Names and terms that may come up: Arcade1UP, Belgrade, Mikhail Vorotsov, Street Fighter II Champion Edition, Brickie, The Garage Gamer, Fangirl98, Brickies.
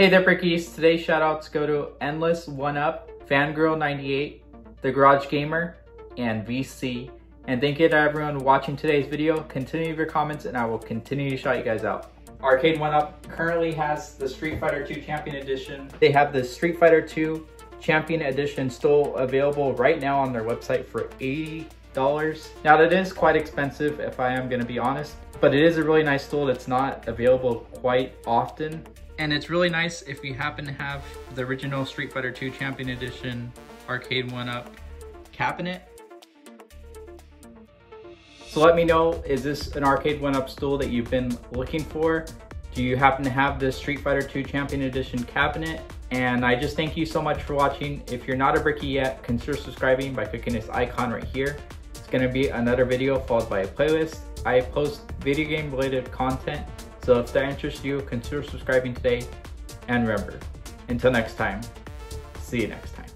Hey there, Brickies. Today's shoutouts go to Endless, 1UP, Fangirl98, The Garage Gamer, and VC. And thank you to everyone watching today's video. Continue your comments and I will continue to shout you guys out. Arcade1UP currently has the Street Fighter II Champion Edition. They have the Street Fighter II Champion Edition still available right now on their website for $80. Now that is quite expensive if I am going to be honest, but it is a really nice tool that's not available quite often. And it's really nice if you happen to have the original Street Fighter II Champion Edition Arcade1UP cabinet. So let me know, is this an Arcade1UP stool that you've been looking for? Do you happen to have the Street Fighter II Champion Edition cabinet? And I just thank you so much for watching. If you're not a Brickie yet, consider subscribing by clicking this icon right here. It's gonna be another video followed by a playlist. I post video game related content. So if that interests you, consider subscribing today. And remember, until next time, see you next time.